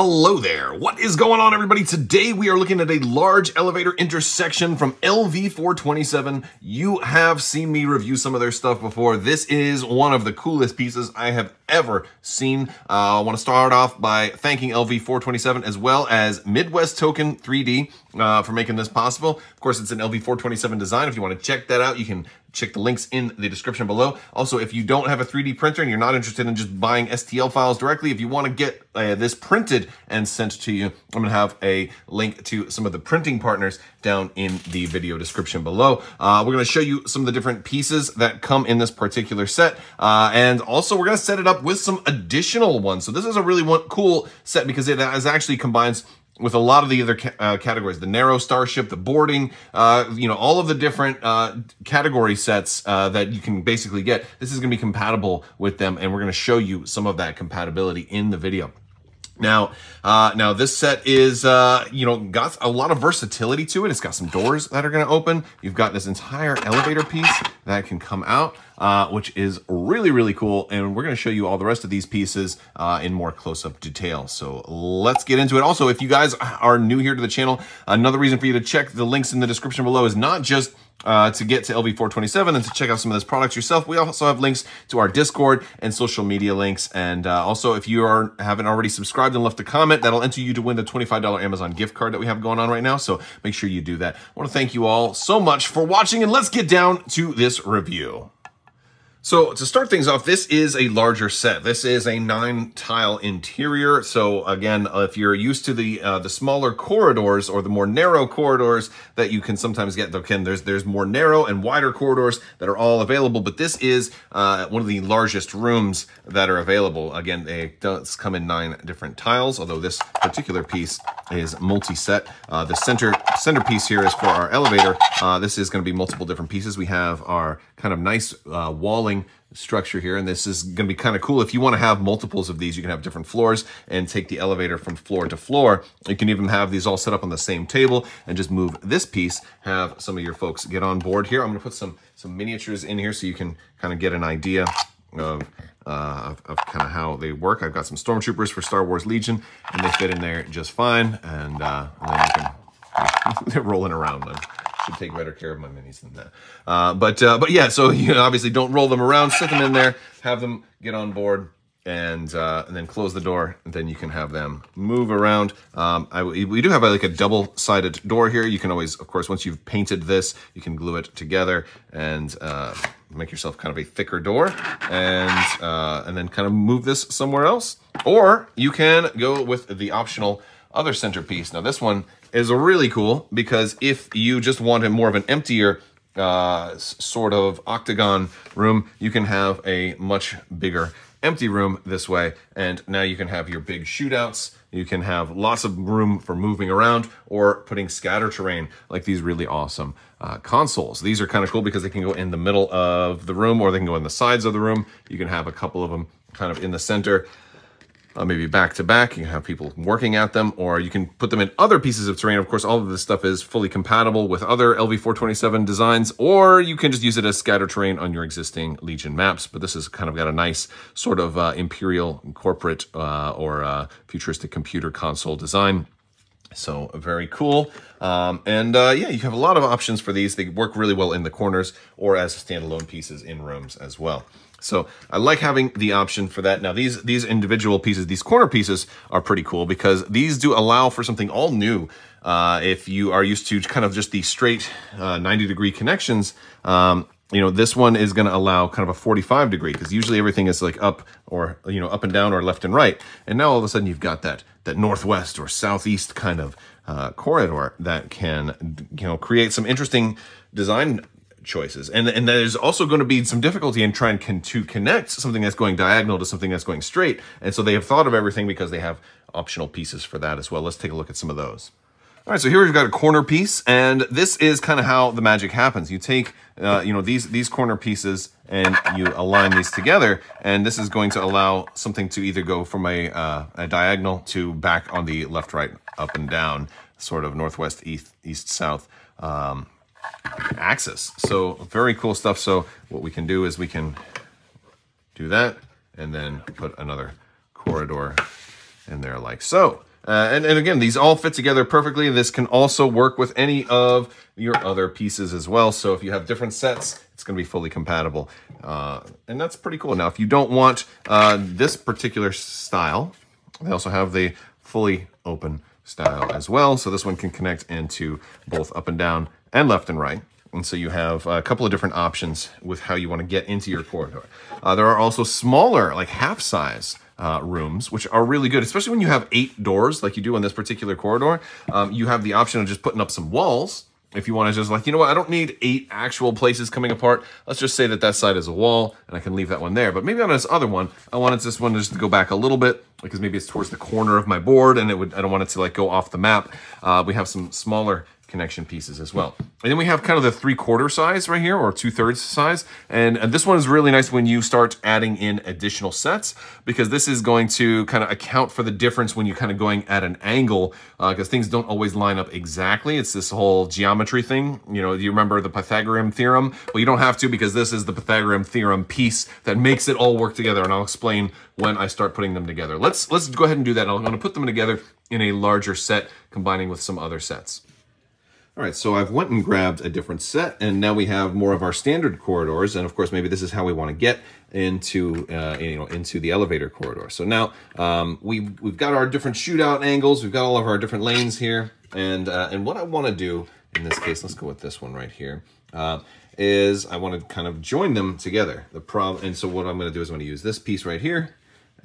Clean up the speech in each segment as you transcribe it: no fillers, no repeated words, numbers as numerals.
Hello there, what is going on everybody? Today we are looking at a large elevator intersection from LV-427. You have seen me review some of their stuff before. This is one of the coolest pieces I have ever seen. I want to start off by thanking LV-427 as well as Midwest Token 3D for making this possible. Of course, it's an LV-427 design. If you want to check that out, you can check the links in the description below. Also, if you don't have a 3D printer and you're not interested in just buying STL files directly, if you want to get this printed and sent to you, I'm going to have a link to some of the printing partners down in the video description below. We're going to show you some of the different pieces that come in this particular set. And also, we're going to set it up with some additional ones. So this is a really cool set because it actually combines with a lot of the other categories, the narrow starship, the boarding, you know, all of the different category sets that you can basically get. This is going to be compatible with them, and we're going to show you some of that compatibility in the video. Now, this set is, you know, got a lot of versatility to it. It's got some doors that are going to open. You've got this entire elevator piece that can come out, which is really, really cool. And we're going to show you all the rest of these pieces in more close-up detail. So let's get into it. Also, if you guys are new here to the channel, another reason for you to check the links in the description below is not just to get to LV-427 and to check out some of those products yourself. We also have links to our Discord and social media links. And also, if you haven't already subscribed and left a comment, that'll enter you to win the $25 Amazon gift card that we have going on right now. So make sure you do that. I want to thank you all so much for watching, and let's get down to this review. So to start things off, this is a larger set. This is a 9-tile interior. So again, if you're used to the smaller corridors or the more narrow corridors that you can sometimes get, there's more narrow and wider corridors that are all available, but this is one of the largest rooms that are available. Again, it does come in 9 different tiles, although this particular piece is multi-set. The center piece here is for our elevator. This is going to be multiple different pieces. We have our kind of nice walling structure here, and this is going to be kind of cool. If you want to have multiples of these, you can have different floors and take the elevator from floor to floor. You can even have these all set up on the same table and just move this piece, have some of your folks get on board here. I'm going to put some miniatures in here so you can kind of get an idea of kind of how they work. I've got some stormtroopers for Star Wars Legion, and they fit in there just fine, and then you can, they're rolling around them. Should take better care of my minis than that. But yeah, so you obviously don't roll them around, sit them in there, have them get on board, and then close the door, and then you can have them move around. We do have like a double-sided door here. You can always, of course, once you've painted this, you can glue it together and make yourself kind of a thicker door, and then kind of move this somewhere else. Or you can go with the optional other centerpiece. Now this one is really cool because if you just wanted more of an emptier sort of octagon room, you can have a much bigger empty room this way, and now you can have your big shootouts. You can have lots of room for moving around or putting scatter terrain like these really awesome consoles. These are kind of cool because they can go in the middle of the room or they can go in the sides of the room. You can have a couple of them kind of in the center, maybe back to back. You can have people working at them, or you can put them in other pieces of terrain. Of course, all of this stuff is fully compatible with other LV-427 designs, or you can just use it as scatter terrain on your existing Legion maps. But this has kind of got a nice sort of imperial corporate or futuristic computer console design. So very cool. Yeah, you have a lot of options for these. They work really well in the corners or as standalone pieces in rooms as well. So I like having the option for that. Now these individual pieces, these corner pieces, are pretty cool because these do allow for something all new. If you are used to kind of just the straight 90-degree connections, you know, this one is going to allow kind of a 45-degree, because usually everything is like up or, you know, up and down or left and right. And now all of a sudden you've got that northwest or southeast kind of corridor that can, you know, create some interesting design choices. And there's also going to be some difficulty in trying to connect something that's going diagonal to something that's going straight. And so they have thought of everything because they have optional pieces for that as well. Let's take a look at some of those. All right, so here we've got a corner piece, and this is kind of how the magic happens. You take, you know, these corner pieces and you align these together, and this is going to allow something to either go from a diagonal to back on the left, right, up and down, sort of northwest, east, south axis. So very cool stuff. So what we can do is we can do that and then put another corridor in there like so. And again, these all fit together perfectly. This can also work with any of your other pieces as well. So if you have different sets, it's going to be fully compatible. And that's pretty cool. Now, if you don't want this particular style, they also have the fully open style as well. So this one can connect into both up and down and left and right. And so you have a couple of different options with how you want to get into your corridor. There are also smaller, like half-size rooms, which are really good, especially when you have 8 doors like you do on this particular corridor. You have the option of just putting up some walls if you want to just, like, you know what, I don't need 8 actual places coming apart. Let's just say that that side is a wall, and I can leave that one there. But maybe on this other one, I wanted this one just to go back a little bit, because maybe it's towards the corner of my board, and it would, I don't want it to, like, go off the map. We have some smaller connection pieces as well. And then we have kind of the 3/4 size right here, or 2/3 size. And this one is really nice when you start adding in additional sets, because this is going to kind of account for the difference when you're kind of going at an angle, because things don't always line up exactly. It's this whole geometry thing. You know, you remember the Pythagorean theorem? Well, you don't have to, because this is the Pythagorean theorem piece that makes it all work together. And I'll explain when I start putting them together. Let's go ahead and do that. I'm going to put them together in a larger set, combining with some other sets. All right, so I've went and grabbed a different set, and now we have more of our standard corridors, and of course, maybe this is how we want to get into into the elevator corridor. So now we've got our different shootout angles, we've got all of our different lanes here, and what I want to do in this case, let's go with this one right here, is I want to kind of join them together. And so what I'm going to do is I'm going to use this piece right here,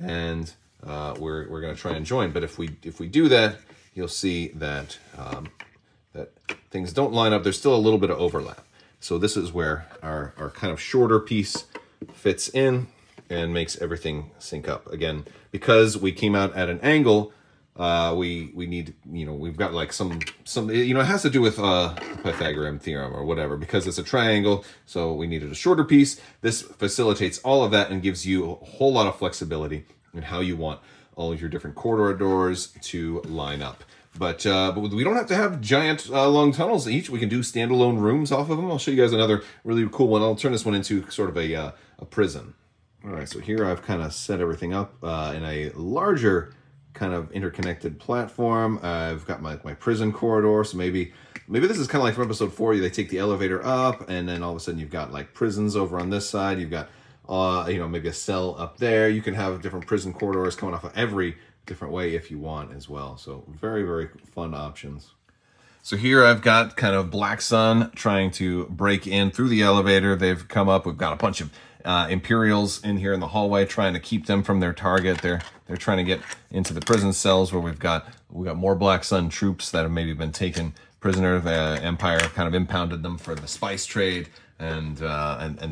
and we're going to try and join. But if we do that, you'll see that that things don't line up. There's still a little bit of overlap. So this is where our kind of shorter piece fits in and makes everything sync up. Again, because we came out at an angle, we need, you know, we've got like some, you know, it has to do with the Pythagorean theorem or whatever, because it's a triangle. So we needed a shorter piece. This facilitates all of that and gives you a whole lot of flexibility in how you want all of your different corridors to line up. But we don't have to have giant long tunnels each. We can do standalone rooms off of them. I'll show you guys another really cool one. I'll turn this one into sort of a prison. All right, so here I've kind of set everything up in a larger kind of interconnected platform. I've got my prison corridor. So maybe this is kind of like from episode 4. They take the elevator up, and then all of a sudden you've got like prisons over on this side. You've got you know, maybe a cell up there. You can have different prison corridors coming off of every different way if you want as well. So very, very fun options. So here I've got kind of Black Sun trying to break in through the elevator. They've come up. We've got a bunch of Imperials in here in the hallway trying to keep them from their target. They're trying to get into the prison cells, where we've got more Black Sun troops that have maybe been taken prisoner. The Empire kind of impounded them for the spice trade, and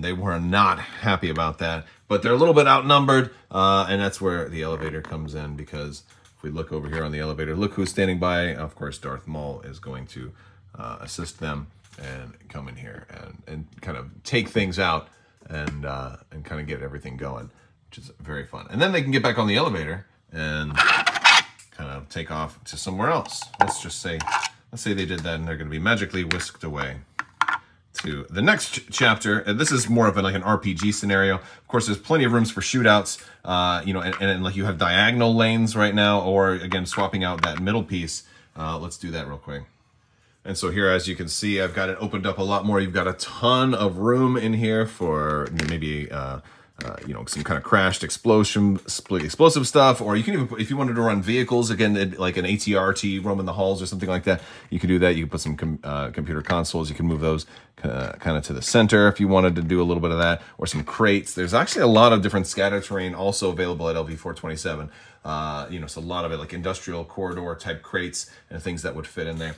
they were not happy about that. But they're a little bit outnumbered, and that's where the elevator comes in, because if we look over here on the elevator, look who's standing by. Of course, Darth Maul is going to assist them and come in here and kind of take things out and kind of get everything going, which is very fun. And then they can get back on the elevator and kind of take off to somewhere else. Let's just say, let's say they did that, and they're going to be magically whisked away to the next chapter. And this is more of like an RPG scenario. Of course, there's plenty of rooms for shootouts, you know, and like you have diagonal lanes right now, or again, swapping out that middle piece. Let's do that real quick. And so here, as you can see, I've got it opened up a lot more. You've got a ton of room in here for maybe, you know, some kind of crashed explosive stuff, or you can even, if you wanted to run vehicles, again, like an ATRT roaming the halls or something like that, you can do that. You can put some computer consoles, you can move those kind of to the center if you wanted to do a little bit of that, or some crates. There's actually a lot of different scatter terrain also available at LV-427. You know, it's a lot of it, like industrial corridor type crates and things that would fit in there.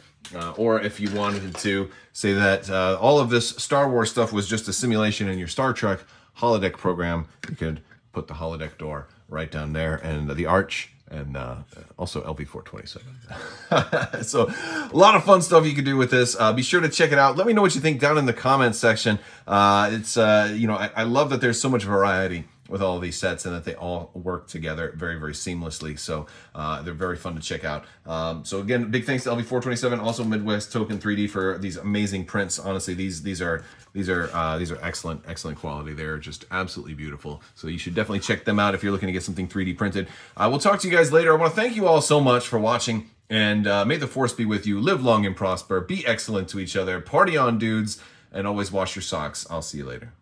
Or if you wanted to say that all of this Star Wars stuff was just a simulation in your Star Trek holodeck program, you could put the holodeck door right down there, and the arch, and also LV-427. So a lot of fun stuff you can do with this. Be sure to check it out. Let me know what you think down in the comments section. It's you know, I love that there's so much variety with all these sets, and that they all work together very, very seamlessly. So they're very fun to check out. So again, big thanks to LV-427, also Midwest Token 3D for these amazing prints. Honestly, these are excellent, excellent quality. They're just absolutely beautiful. So you should definitely check them out if you're looking to get something 3D printed. I will talk to you guys later. I want to thank you all so much for watching, and may the force be with you. Live long and prosper. Be excellent to each other. Party on, dudes, and always wash your socks. I'll see you later.